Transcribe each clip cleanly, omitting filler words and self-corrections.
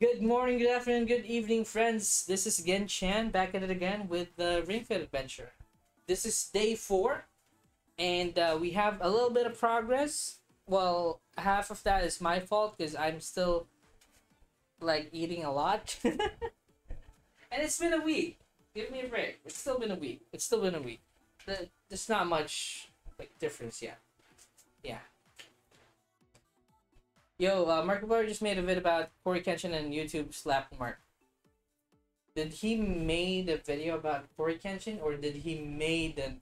Good morning, good afternoon, good evening, friends. This is GinChan back at it again with the Ring Fit Adventure. This is day 4, and we have a little bit of progress. Well, half of that is my fault because I'm still like eating a lot, and it's been a week. Give me a break. It's still been a week. It's still been a week. There's not much like difference yet. Yeah. Yo, Markiplier just made a vid about Cory Kenshin and YouTube slap Mark. Did he made a video about Cory Kenshin, or did he made a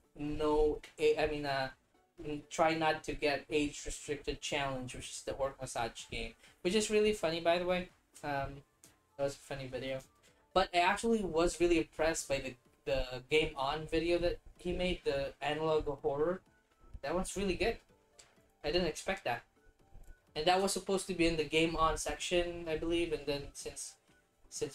try not to get age restricted challenge, which is the orc massage game, which is really funny, by the way. That was a funny video, but I actually was really impressed by the Game On video that he made, the analog horror. That one's really good. I didn't expect that. And that was supposed to be in the Game On section, I believe, and then since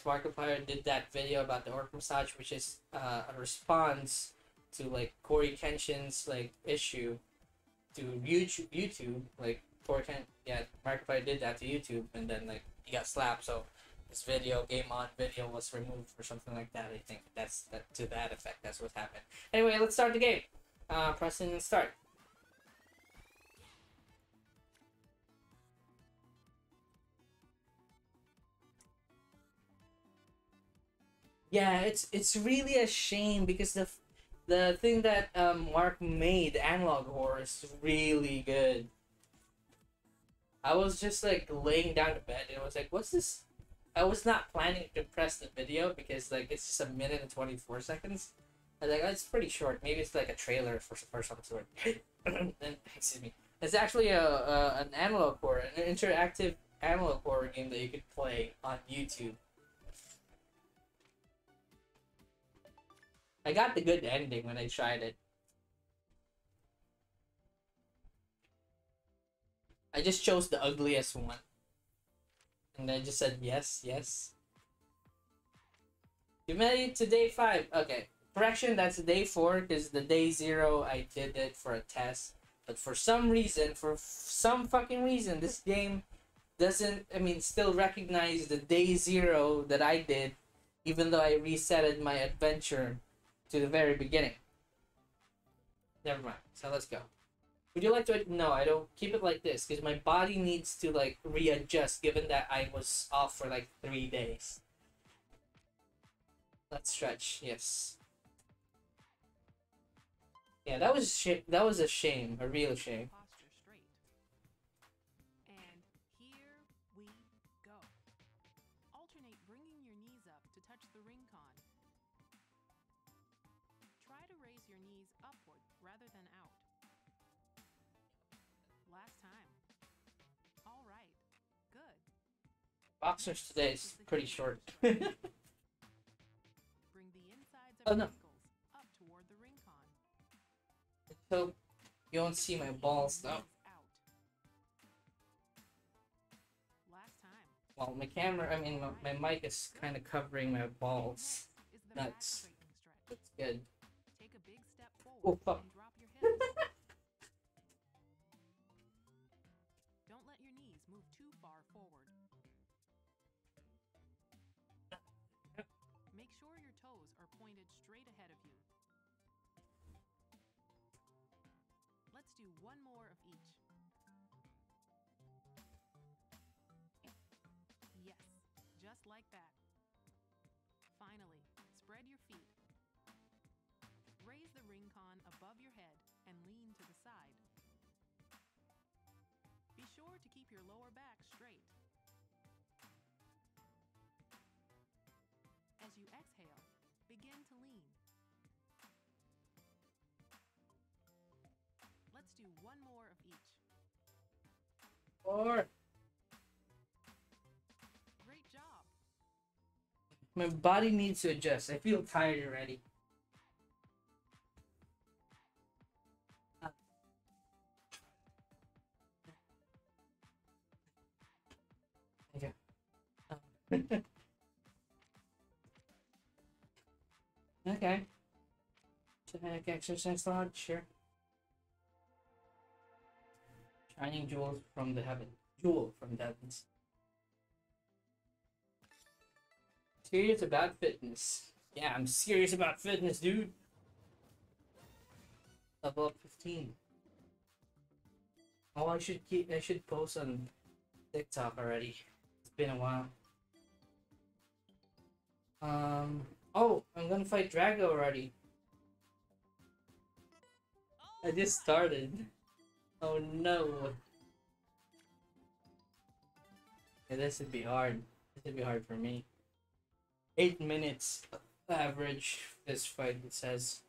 Markiplier did that video about the orc massage, which is a response to like Cory Kenshin's like issue to YouTube, like Markiplier did that to YouTube, and then like he got slapped, so this video, Game On video, was removed or something like that. I think to that effect. That's what happened. Anyway, let's start the game. Pressing and start. Yeah, it's really a shame because the thing that Mark made, analog horror, is really good. I was just like laying down to bed and I was like, what's this? I was not planning to press the video because like it's just 1 minute and 24 seconds. I was like, oh, it's pretty short. Maybe it's like a trailer for some sort. Excuse me. It's actually an analog horror, an interactive analog horror game that you could play on YouTube. I got the good ending when I tried it. I just chose the ugliest one. And I just said yes, yes. You made it to day 5. Okay. Correction, that's day 4, because the day 0 I did it for a test. But for some reason, this game doesn't, still recognize the day 0 that I did, even though I resetted my adventure to the very beginning. Never mind. So let's go. Would you like to? No, I don't. Keep it like this because my body needs to like readjust, given that I was off for like 3 days. Let's stretch. Yes. Yeah, that was a shame, a real shame. Posture straight. And here we go. Alternate bringing your knees up to touch the ring con. Try to raise your knees upward rather than out. Last time. All right. Good. Boxers today is pretty short. Bring the insides of your ankles up toward the ring con. I hope you don't see my balls though. Last time. Well, my camera, my mic is kind of covering my balls. Nuts. That's good. Oh, fuck. Don't let your knees move too far forward. Make sure your toes are pointed straight ahead of you. Let's do one more of each. Yes, just like that. Finally, spread your feet. Raise the ring con above your head and lean to the side. Be sure to keep your lower back straight. As you exhale, begin to lean. Let's do one more of each. Four. Great job. My body needs to adjust. I feel tired already. Okay. Genetic exercise log, sure. Shining jewels from the heavens. Jewel from the heavens. Serious about fitness. Yeah, I'm serious about fitness, dude. Level up 15. Oh, I should post on TikTok already. It's been a while. Oh, I'm gonna fight Drago already. I just started. Oh no. Yeah, this would be hard. This would be hard for me. 8 minutes average this fight, it says.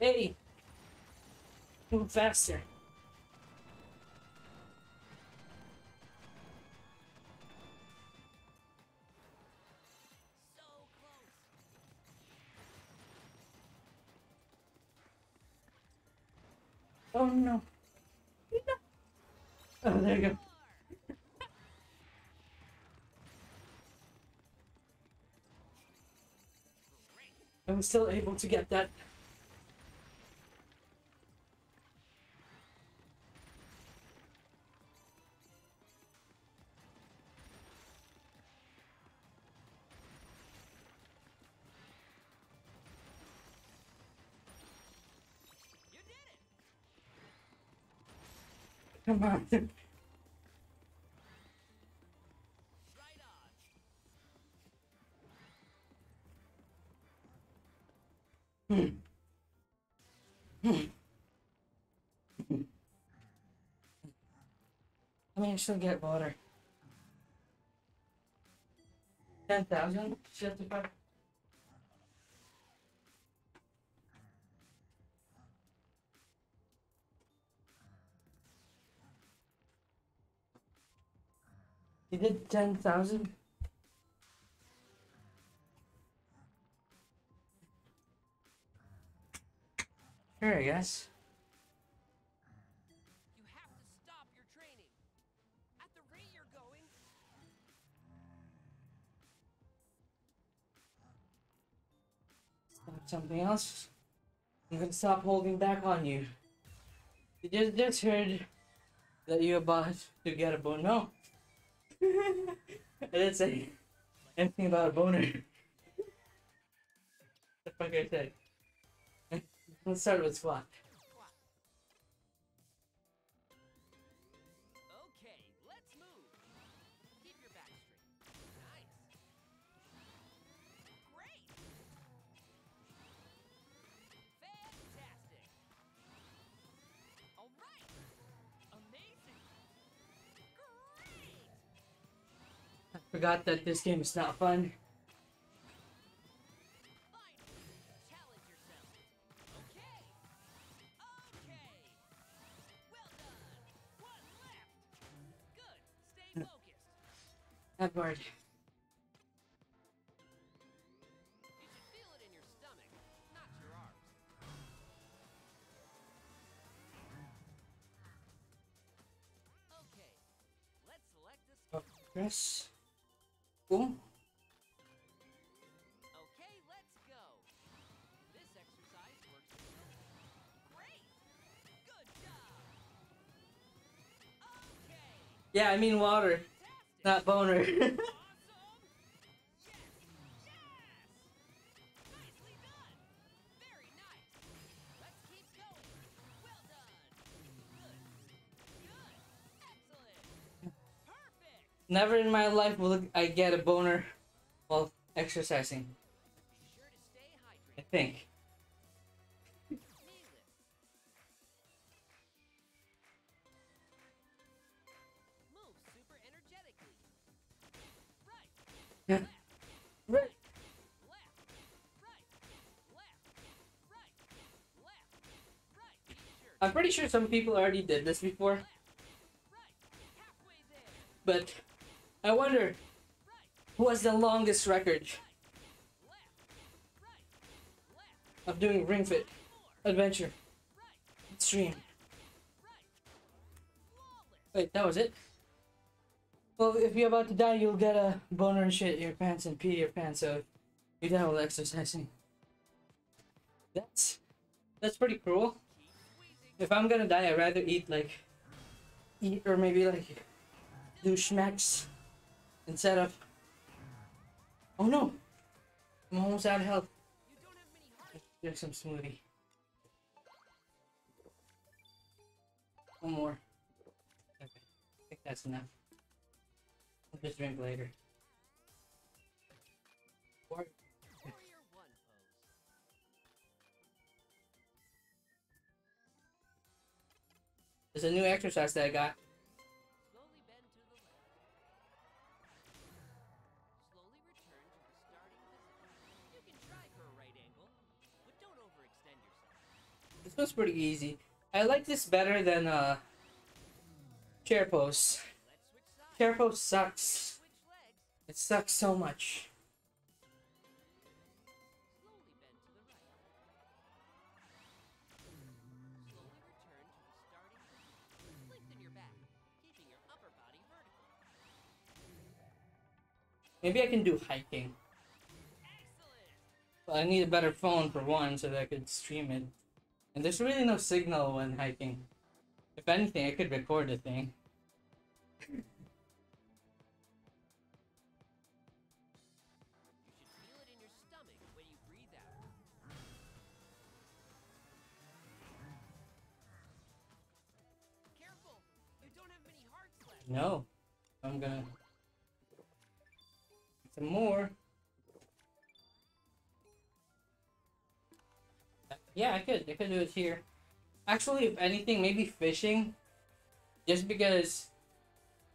Hey, move faster. So close. Oh no. Oh, there you go. I'm still able to get that. Come on. Right on. I mean, I still get water. 10,000? Shut the fuck. You did 10,000? Sure, I guess. You have to stop your training. At the rate you're going. Stop something else. I'm gonna stop holding back on you. You just heard that you're about to get a bone. No. I didn't say anything about a boner. The fuck I said. Let's start with squat. Okay, let's move. Keep your back straight. Nice. Great. Fantastic. All right. Amazing. Forgot that this game is not fun. Challenge yourself. Okay. Okay. Well done. One left. Good. Stay focused. That board. You should feel it in your stomach, not your arms. Okay. Let's select this. Yes. Cool. Okay, let's go. This exercise works great. Good job. Okay. Yeah, I mean water, fantastic. Not boner. Awesome. Yes. Yes. Nicely done. Very nice. Let's keep going. Well done. Good. Good. Excellent. Never in my life will I get a boner while exercising. Be sure to stay hydrated. I think. Move super energetically. Right. Left. Right. Left. Right. Left. Right. Left. Right. I'm pretty sure some people already did this before. But I wonder who has the longest record of doing Ring Fit Adventure stream. Wait, that was it? Well, if you're about to die, you'll get a boner and shit in your pants and pee your pants, so you're done with exercising. That's pretty cruel. If I'm gonna die, I'd rather eat or maybe do schmacks instead of... Oh no! I'm almost out of health. There's some smoothie. One more. Okay, I think that's enough. I'll just drink later. Or... There's a new exercise that I got. This one's pretty easy. I like this better than chair pose. Chair pose sucks. It sucks so much. Maybe I can do hiking. But I need a better phone for one so that I could stream it. And there's really no signal when hiking. If anything, I could record the thing. Careful, you don't have many hearts left. No, I'm gonna... Some more. Yeah, I could do it here. Actually, if anything, maybe fishing. Just because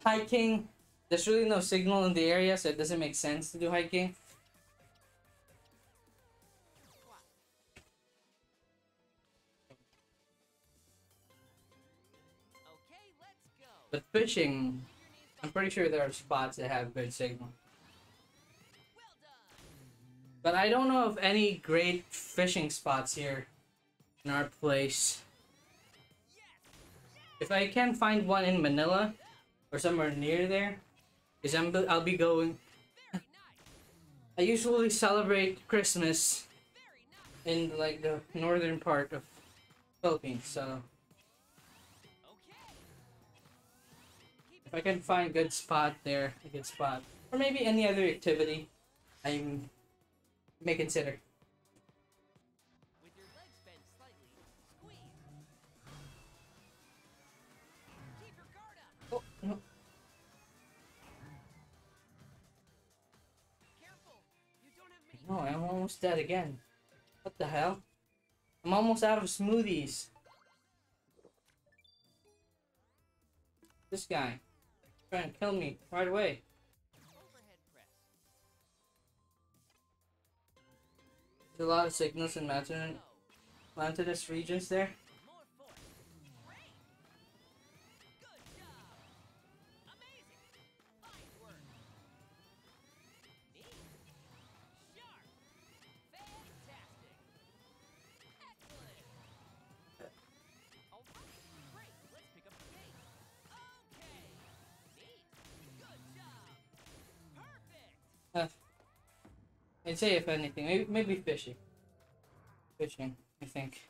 hiking, there's really no signal in the area, so it doesn't make sense to do hiking. Okay, let's go. But fishing, I'm pretty sure there are spots that have good signal. But I don't know of any great fishing spots here in our place. If I can find one in Manila or somewhere near there, because I'll be going. I usually celebrate Christmas in like the northern part of Philippines, so if I can find good spot there, a good spot, or maybe any other activity, I'm may consider. With your legs bent slightly, squeeze. Keep your guard up. Oh, no. Careful. You don't have many. No, I'm almost dead again. What the hell? I'm almost out of smoothies. This guy trying to kill me right away. A lot of signals in mountainous regions there. I'd say if anything, maybe fishing. Fishing, I think.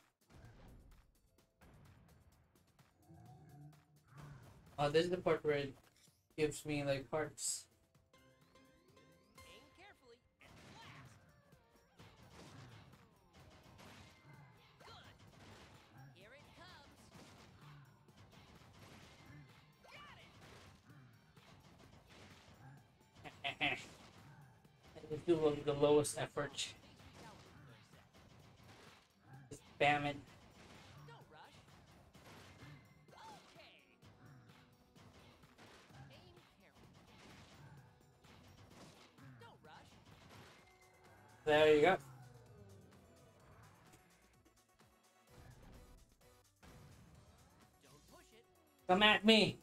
Oh, this is the part where it gives me like hearts. Do the lowest effort. Just spam it. There you go. Come at me.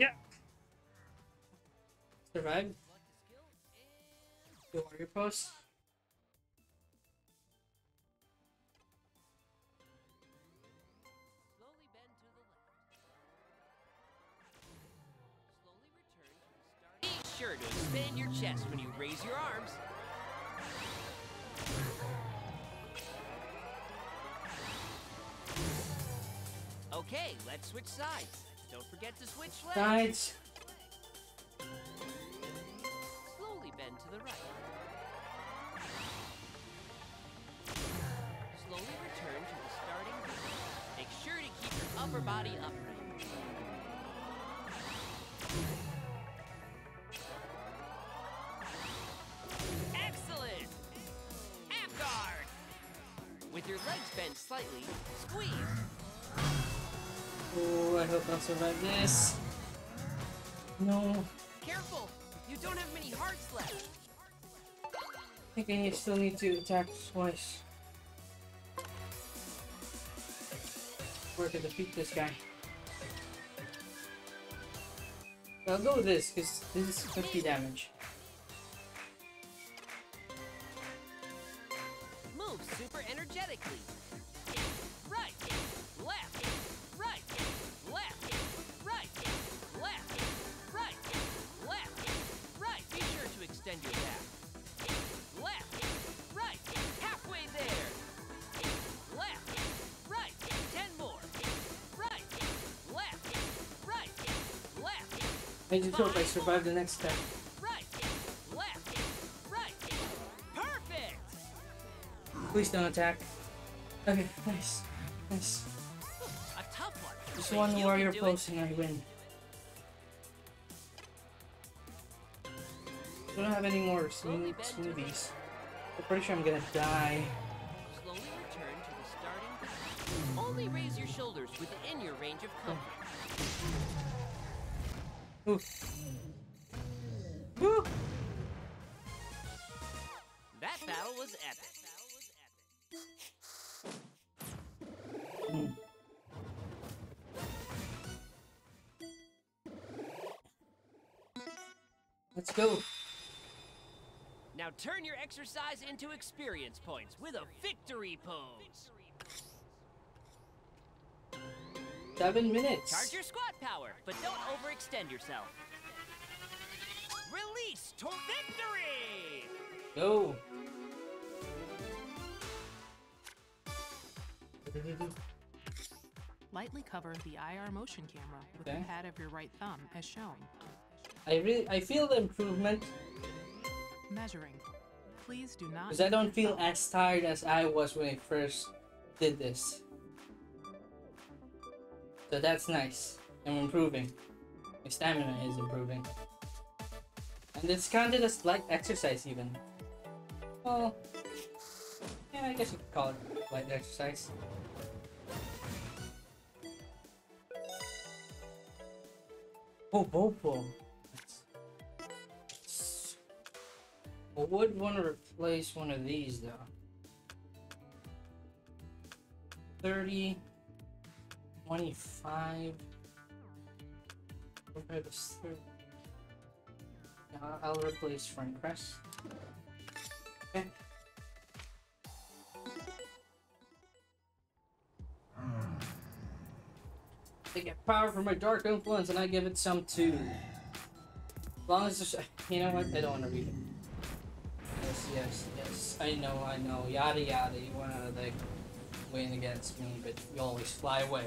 Yeah. Survived. Do warrior post. Sure to expand your chest when you raise your arms. Okay, let's switch sides. Don't forget to switch legs. Slowly bend to the right. Slowly return to the starting position. Make sure to keep your upper body upright. Your legs bend slightly, squeeze. Oh, I hope I'll survive this. No. Careful, you don't have many hearts left. I think I still need to attack twice. We're gonna defeat this guy. I'll go with this, because this is 50 damage. I just hope I survive the next step. Right, left, right. Perfect. Please don't attack. Okay, nice, nice. A tough one. Just one warrior post and I win. I don't have any more smoothies. I'm pretty sure I'm gonna die. Slowly return to the starting position. Only raise your shoulders within your range of comfort. Oof. Woo. That battle was epic. Let's go. Now turn your exercise into experience points with a victory pose. 7 minutes. Charge your squat power, but don't overextend yourself. Release to victory! Go. Lightly cover the IR motion camera with the pad of your right thumb as shown. I feel the improvement. Measuring. Please do not. Because I don't feel as tired as I was when I first did this. So that's nice. I'm improving. My stamina is improving. And it's counted as light exercise even. Well, yeah, I guess you could call it light exercise. Oh, Bobo. I would want to replace one of these though. 30. 25. I'll replace front press. Okay. They get power from a dark influence, and I give it some too. As long as there's, you know what? I don't want to read it. Yes, yes, yes. I know. Yada yada. You wanna like win against me, but you always fly away.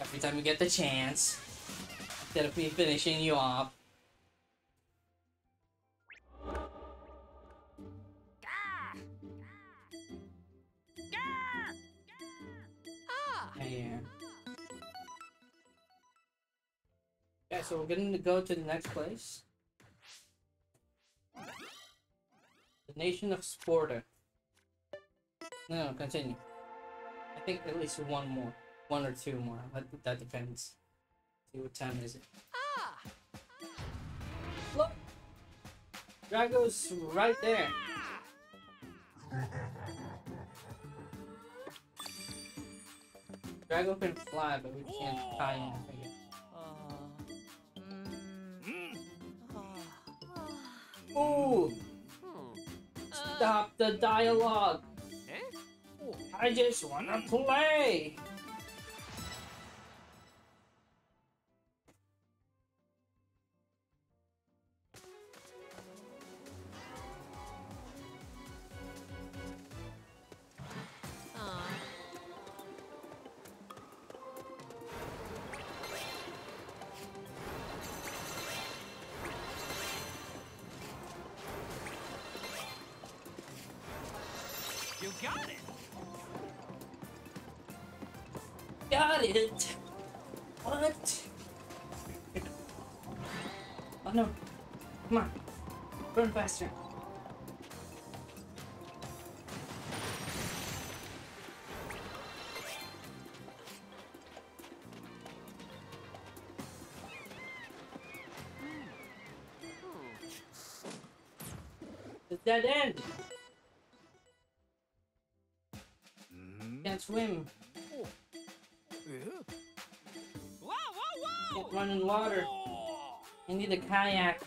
Every time you get the chance, instead of me finishing you off. Yeah, so we're gonna go to the next place. The Nation of Sporter. No, continue. I think at least one more. One or two more. That depends. See what time is it. Ah! Look! Drago's right there. Drago can fly, but we can't tie him. Oh! Stop the dialogue! I just wanna play! What? Oh no. Come on. Run faster. It's dead end. Can't swim. Can't run in water. I need a kayak.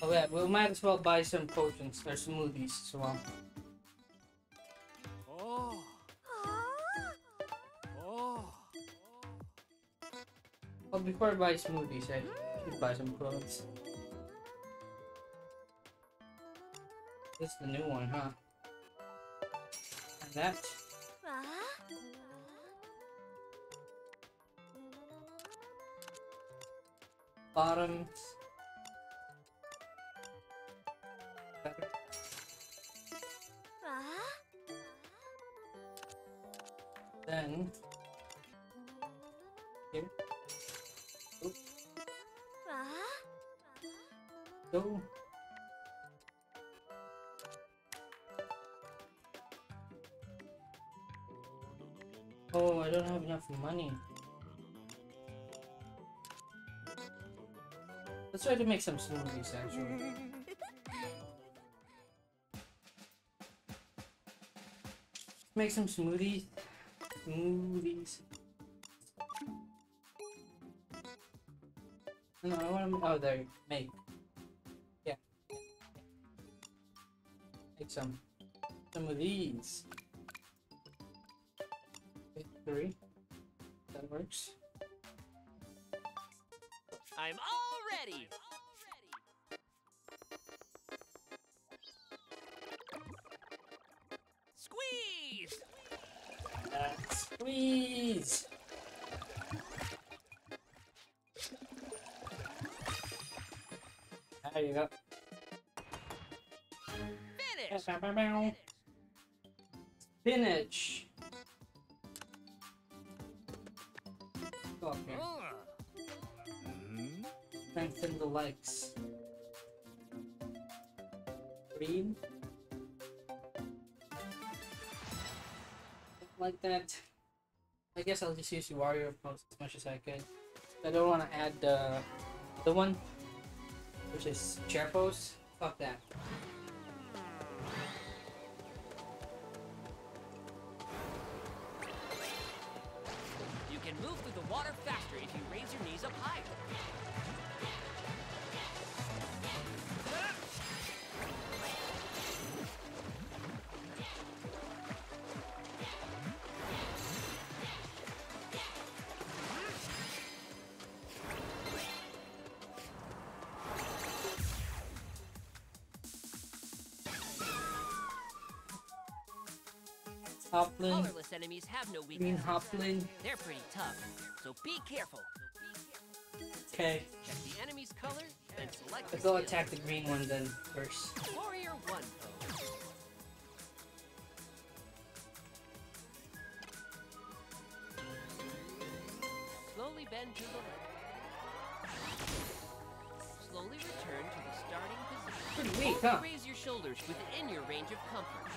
Oh yeah, we might as well buy some potions or smoothies as well. Well, before I buy smoothies, I should buy some clothes. This is the new one, huh? And that. Bottoms. Better. Then here. Oops. Go. Oh, I don't have enough money. Let's try to make some smoothies, actually. Make some smoothies. No, I want to... Oh, there you go. Make. Yeah. Make some. Some of these. Make three. That works. I'm all... Squeeze! Squeeze! There you go. Finish! Finish. Spinach! Go up here. Strengthen the legs. Green. Like that. I guess I'll just use the warrior post as much as I could. I don't want to add the one, which is chair pose. Fuck that. You can move through the water faster if you raise your knees up higher. Colorless enemies have no weakness. Hoplin. They're pretty tough, so be careful. Okay. Check the enemy's color, then select. Let's go attack the green one then first. Warrior one. Slowly bend to the left. Slowly return to the starting position. Pretty weak, huh? Raise your shoulders within your range of comfort.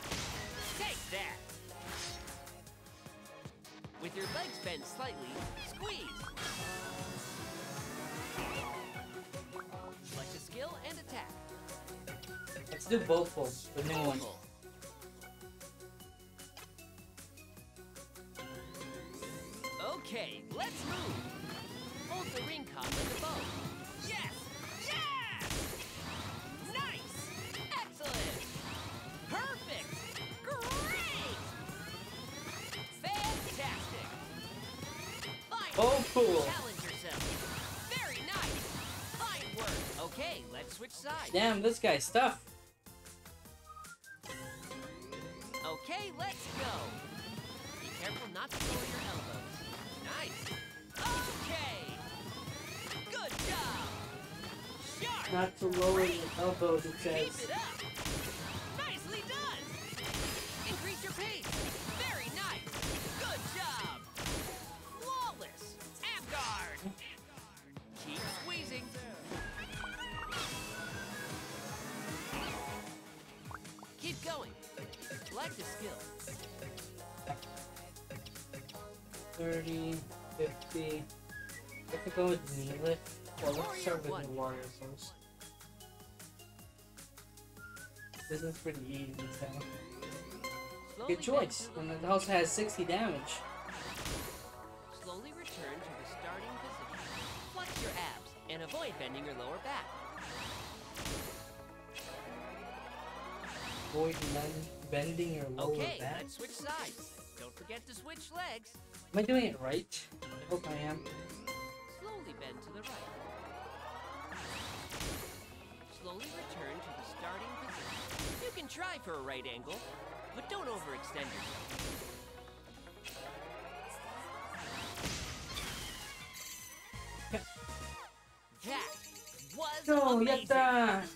Take that. With your legs bent slightly, squeeze! Select a skill and attack. Let's do both folds, the new one. Okay, let's move! Hold the ring combo with the bow. Yes! Yes! Oh, fool. Very nice. Fine work. Okay, let's switch sides. Damn, this guy's tough. Okay, let's go. Be careful not to throw your elbows. Nice. Okay. Good job. Sharp. Not to lower your elbows, it says. Keep it up. Nicely done. Increase your pace. Very nice. Good job. Flawless. Avguard. Keep squeezing. Keep going. Like the skill. 30, 50. I have to go with Neelith. Well, let's start with the water source. This is pretty easy, so. Good choice. And it also has 60 damage. Slowly return to the starting position. Flex your abs and avoid bending your lower back. Avoid bending your lower back. Okay, let's switch sides. Don't forget to switch legs. Am I doing it right? I hope I am. Slowly bend to the right. Slowly return to the starting position. You can try for a right angle, but don't overextend yourself. That was amazing!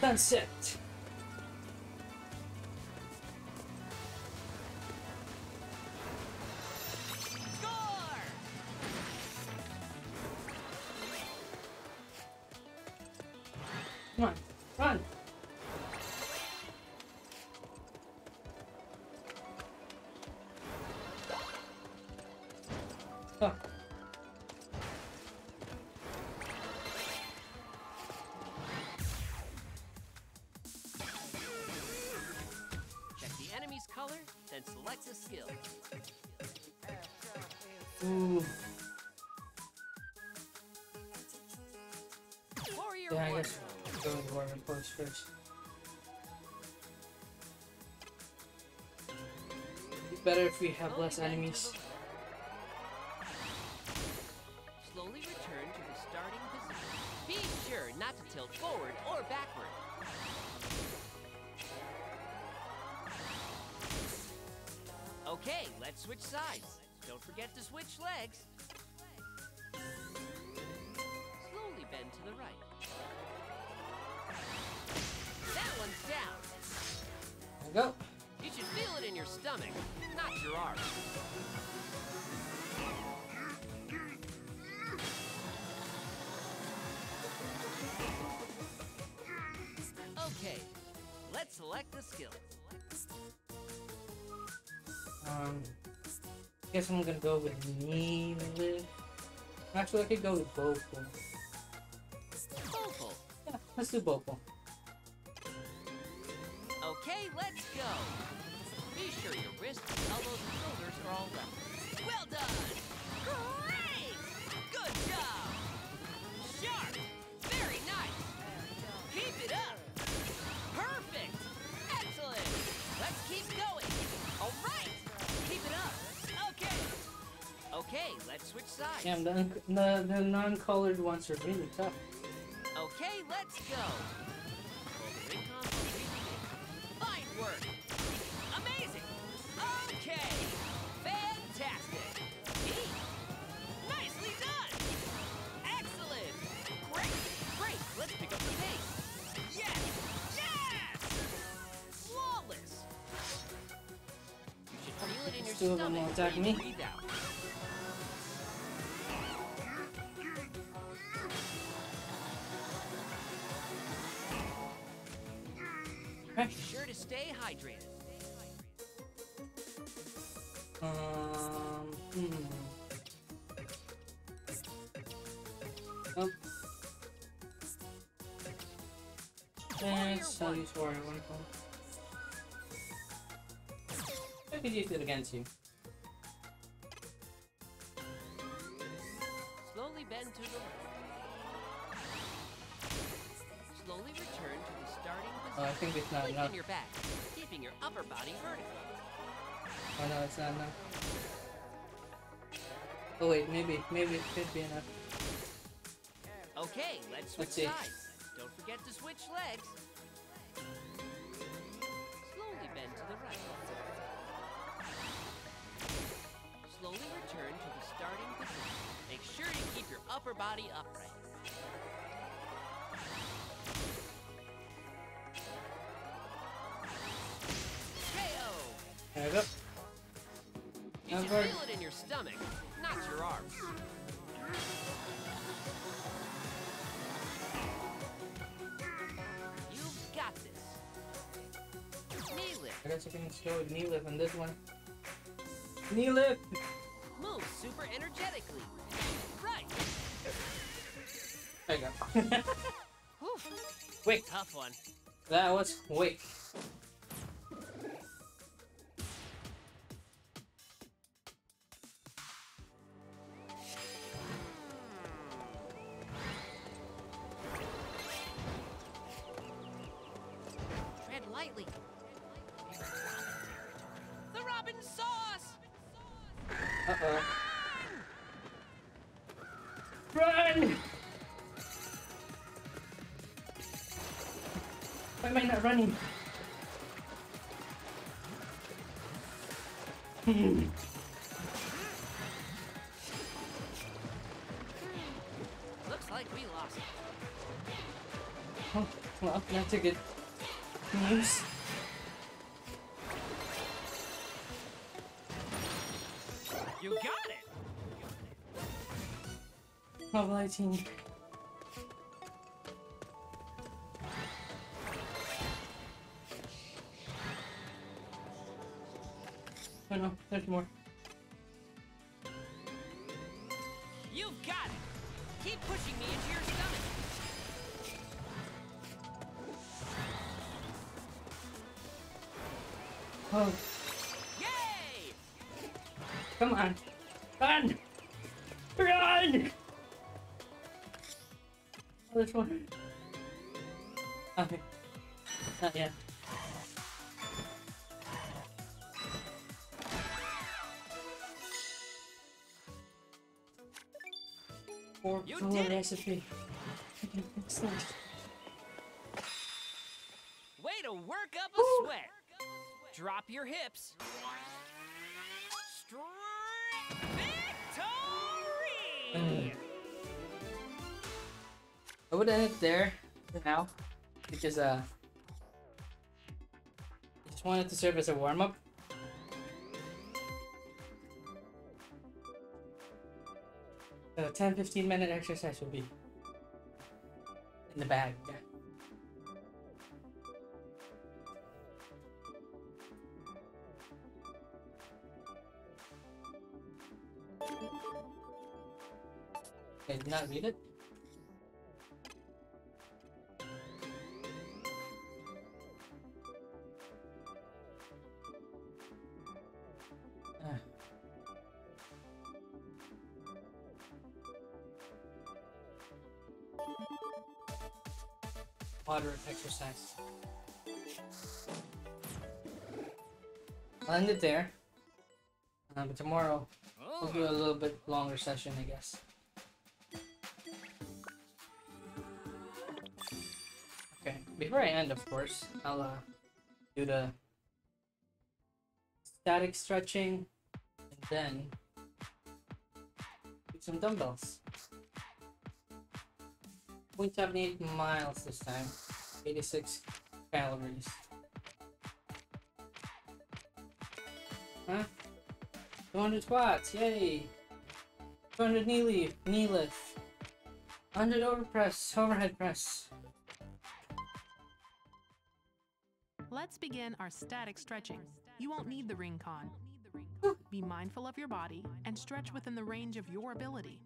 Sunset. Score! Come on, run! Oh. First. It's better if we have less enemies. Slowly return to the starting position. Be sure not to tilt forward or backward. Okay, let's switch sides. Don't forget to switch legs. Slowly bend to the right. Down. There we go. You should feel it in your stomach, not your arm. Okay, let's select the skill. I guess I'm gonna go with Neelith. Actually, I could go with Bopal. Bopal. Yeah, let's do Bopal. Okay, let's go. Be sure your wrists, elbows, and shoulders are all level. Well done. Great. Good job. Sharp. Very nice. Keep it up. Perfect. Excellent. Let's keep going. All right. Keep it up. Okay. Okay, let's switch sides. Damn, the non-colored ones are really tough. Okay, let's go. Work. Amazing! Okay! Fantastic! Neat! Nicely done! Excellent! Great! Great! Let's pick up the pace! Yes! Yes! Flawless! You should feel it in your stomach when you breathe out. Be sure to stay hydrated. Oh. That's how you swear, I want to call it. I could use it against you. Slowly bend to the left. slowly return to the starting position. I think it's not enough. On your back, keeping your upper body vertical. Oh no, it's not enough. Oh wait, maybe it should be enough. Okay, let's switch sides. Don't forget to switch legs. Slowly bend to the right. Slowly return to the starting position. Make sure you keep your upper body upright. There we go. You should feel it in your stomach, not your arms. You've got this. Knee lift. I guess you can show a knee lift on this one. Knee lift! Move super energetically. Right. There you go. Quick. Tough one. That was quick. Running. Looks like we lost. Oh, well, that's a good news. You got it. Level 18. Oh no, there's more. You've got it! Keep pushing me into your stomach! Oh. Yay! Come on. Run! Run! Oh, there's one. Okay. Not yet. You did recipe. Excellent. Way to work up a sweat. Drop your hips. Victory! I would end it there for now, because I just wanted to serve as a warm up. A 10-15 minute exercise would be in the bag. Yeah. I did not read it. Moderate exercise. I'll end it there. But tomorrow we'll do a little bit longer session, I guess. Okay. Before I end, of course, I'll do the static stretching and then do some dumbbells. 0.78 miles this time, 86 calories. Huh? 200 squats, yay! 200 knee lift, 100 overhead press. Let's begin our static stretching. You won't need the ring con. Be mindful of your body and stretch within the range of your ability.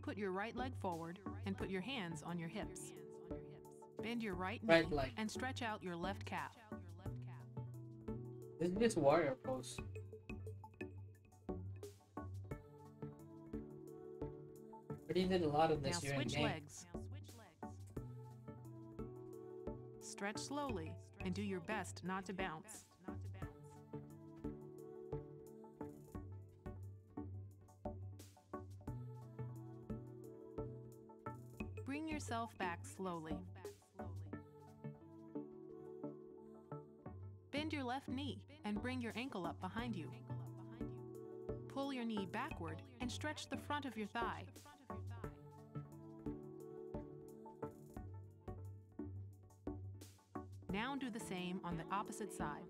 Put your right leg forward and put your hands on your hips. Bend your right knee and stretch out your left calf. This is just warrior pose. But he did a lot of this during game. Now switch legs. Stretch slowly and do your best not to bounce. Bring yourself back slowly. Bend your left knee and bring your ankle up behind you. Pull your knee backward and stretch the front of your thigh. Now do the same on the opposite side.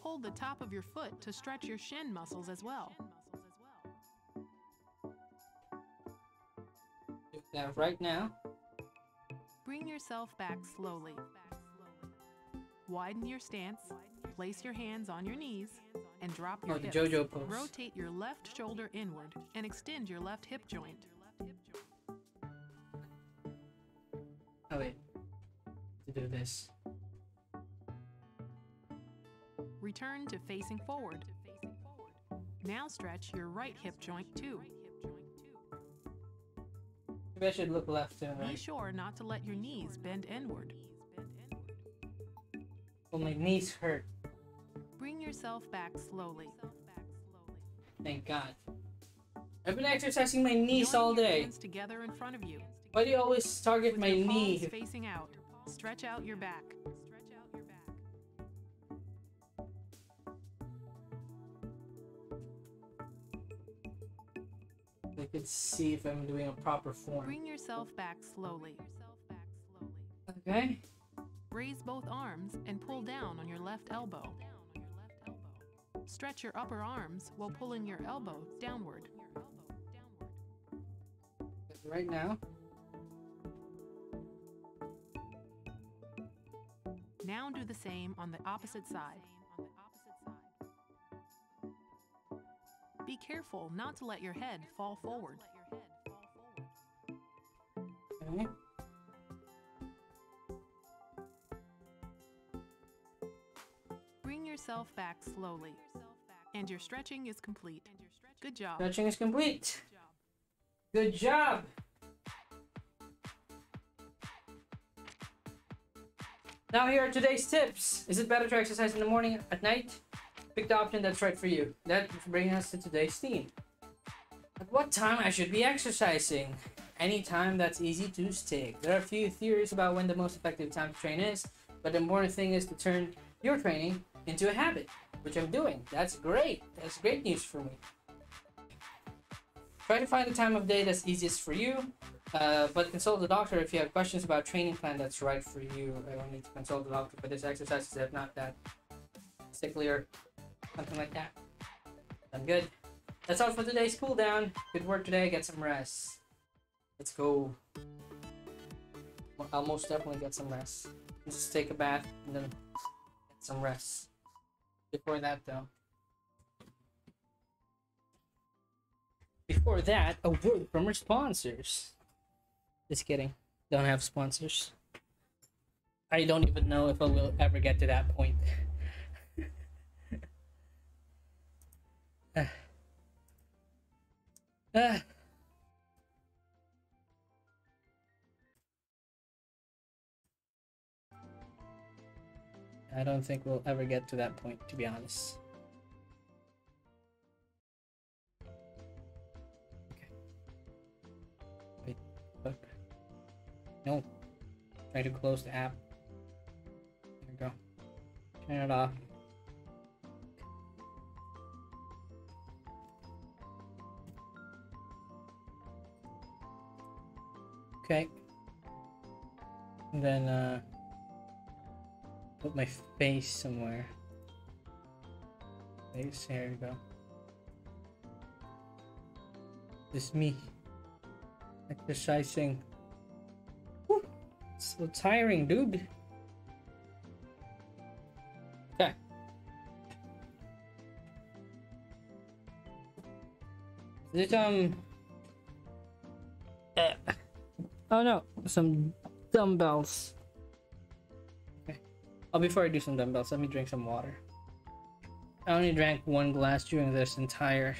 Hold the top of your foot to stretch your shin muscles as well. Now, right now. Bring yourself back slowly. Widen your stance, place your hands on your knees, and drop your hips. JoJo pose. Rotate your left shoulder inward and extend your left hip joint. Oh wait. Do this. Return to facing forward. Now stretch your right hip joint too. Maybe I should look left and right. Be sure not to let your knees bend inward. Well, my knees hurt. Bring yourself back slowly. Thank God. I've been exercising my knees all day. Hands together in front of you. Why do you always target my knee? With your palms facing out. Stretch out your back. I could see if I'm doing a proper form. Bring yourself back slowly. Okay. Raise both arms and pull down on your left elbow. Stretch your upper arms while pulling your elbow downward. Right now. Now do the same on the opposite side. Be careful not to let your head fall forward. Okay. Bring yourself back slowly, and your stretching is complete. Good job. Stretching is complete. Good job. Now here are today's tips. Is it better to exercise in the morning, at night? Pick the option that's right for you. That brings us to today's theme. At what time I should be exercising? Any time that's easy to stick. There are a few theories about when the most effective time to train is, but the important thing is to turn your training into a habit, which I'm doing. That's great. That's great news for me. Try to find the time of day that's easiest for you. But consult the doctor if you have questions about training plan that's right for you. I will need to consult the doctor for this exercise if not that sickly or something like that. I'm good. That's all for today's cool down. Good work today. Get some rest. Let's go. I'll most definitely get some rest. Just take a bath and then get some rest. Before that though. Before that, a word from our sponsors. Just kidding. Don't have sponsors. I don't even know if I will ever get to that point. I don't think we'll ever get to that point, to be honest. Nope. Try to close the app. There we go. Turn it off. Okay. And then put my face somewhere. Face, there we go. This is me. Exercising. Whew, so tiring, dude. Okay. Is it oh no, some dumbbells. Okay. Oh, before I do some dumbbells, let me drink some water. I only drank one glass during this entire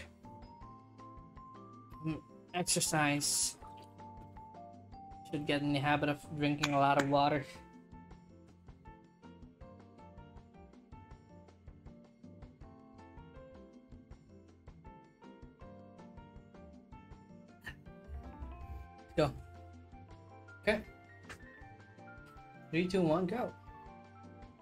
exercise. Should get in the habit of drinking a lot of water. Go. Okay. 3, 2, 1, go.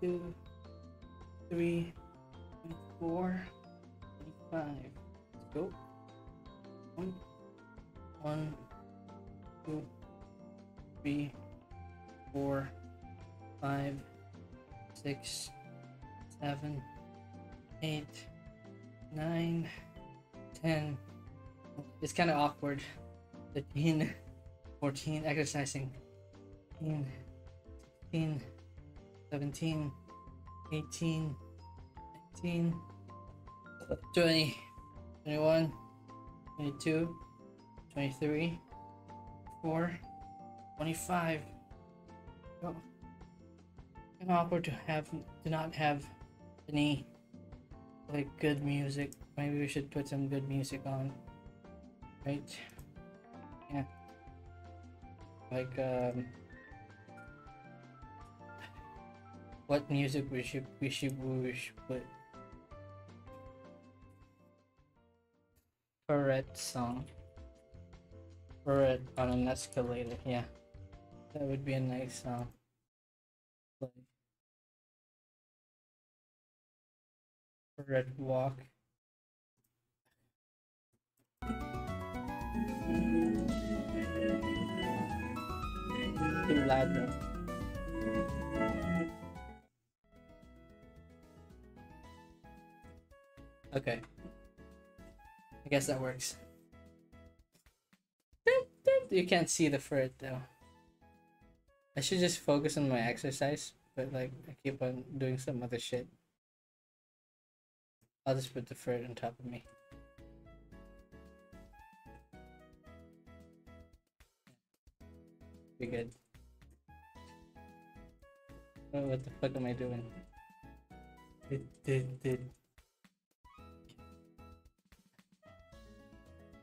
22, 23, 24, 25. Let's go. 1, 2, 3, 4, 5, 6, 7, 8, 9, 10. It's kind of awkward. 13, 14, exercising. 15, 16, 17, 18, 19, 20, 21, 22, 23, 4, 25. Go. It's awkward to not have any like good music. Maybe we should put some good music on, right? Yeah, like what music we should put? Furret song. Furret on an escalator. Yeah, that would be a nice song. Furret walk. Too loud though. Okay. I guess that works. You can't see the fur though. I should just focus on my exercise, but like I keep on doing some other shit. I'll just put the fur on top of me. Be good. Oh, what the fuck am I doing? Did.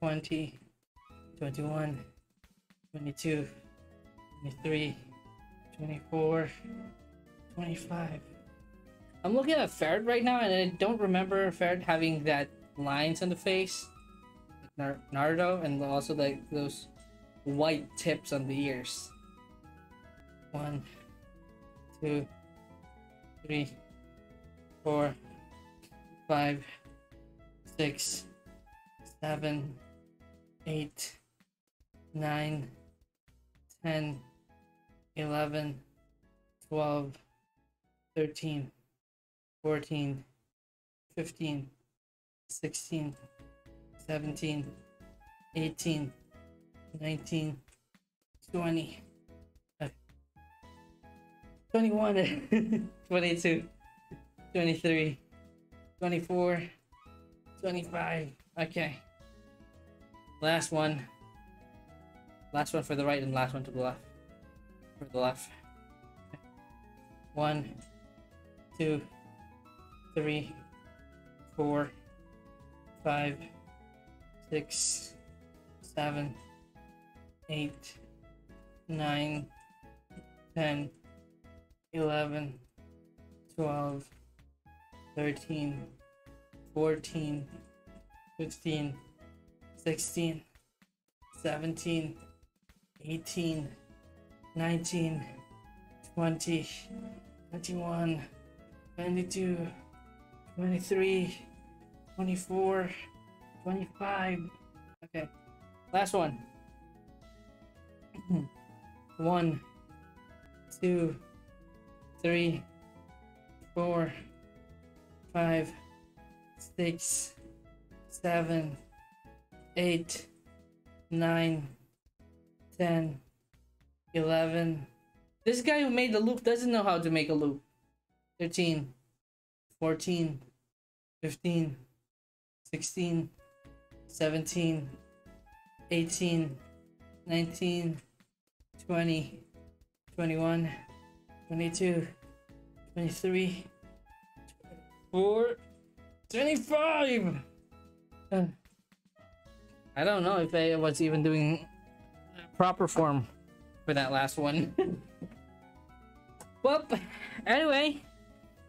20, 21, 22, 23, 24, 25. I'm looking at Ferret right now and I don't remember Ferret having that lines on the face, like Naruto, and also like those white tips on the ears. 1, 2, 3, 4, 5, 6, 7, 8, 9, 10, 11, 12, 13, 14, 15, 16, 17, 18, 19, 20, 21, 22, 23, 24, 25. Okay. Last one for the right and last one to the left. For the left. 1, 2, 3, 4, 5, 6, 7, 8, 9, 10, 11, 12, 13, 14, 15, 16, 17, 18, 19, 20, 21, 22, 23, 24, 25. Okay, last one. 1, 2, 3, 4, 5, 6, 7, 8, 9, 10, 11. This guy who made the loop doesn't know how to make a loop. 13, 14, 15, 16, 17, 18, 19, 20, 21, 22, 23, 24, 25! I don't know if I was even doing proper form for that last one. Well, anyway,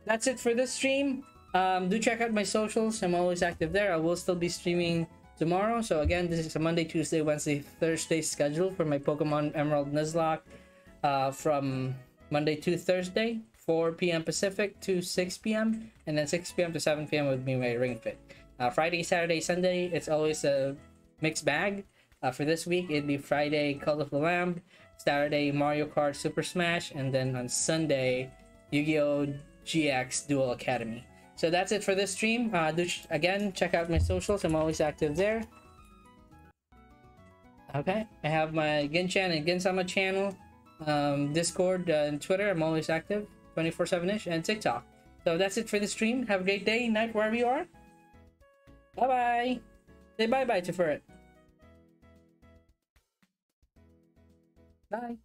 that's it for this stream. Do check out my socials. I'm always active there. I will still be streaming tomorrow. So again, this is a Monday, Tuesday, Wednesday, Thursday schedule for my Pokemon Emerald Nuzlocke from Monday to Thursday, 4 p.m. Pacific to 6 p.m. and then 6 p.m. to 7 p.m. would be my Ring Fit. Friday, Saturday, Sunday, it's always a mixed bag. For this week, it'd be Friday, Cult of the Lamb, Saturday, Mario Kart, Super Smash, and then on Sunday, Yu-Gi-Oh GX Dual Academy. So that's it for this stream. Again, check out my socials. I'm always active there. Okay, I have my GinChan and Ginsama channel, Discord, and Twitter. I'm always active, 24/7ish, and TikTok. So that's it for the stream. Have a great day, night, wherever you are. Bye bye. Say bye bye to Furret. Bye.